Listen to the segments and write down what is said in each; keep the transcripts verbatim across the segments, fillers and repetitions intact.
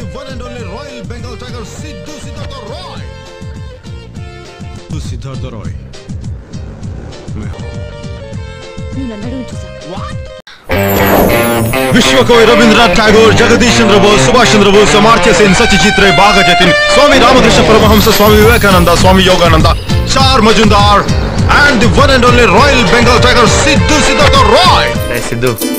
the one and only Royal Bengal Tiger, Sidhu Sidhartha Roy. Sidhartha Roy. What? Vishwakoy, Rabindranath Tagore, Jagadish Chandra Bose, Subhas Chandra Bose, Samartya Sen, Sachi Jitre, Bhagajatin, Swami Ramakrishna Paramahamsa, Swami Vivekananda, Swami Yogananda, Char Majundar, and the one and only Royal Bengal Tiger, Sidhu Sidhartha Roy. Hey, Sidhu.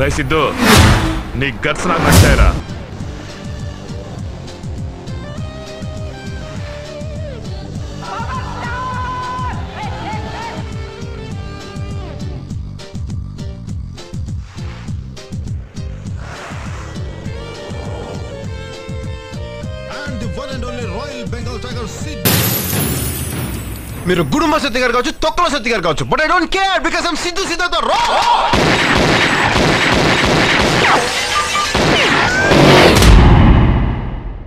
Hey Sidhu, your guts are not there. And the one and only Royal Bengal Tiger, Sidhu. Mero guduma se tigar gauchu, tokla se tigar gauchu, but I don't care because I'm Sidhu Sidhartha Roy. Oh! Yeah.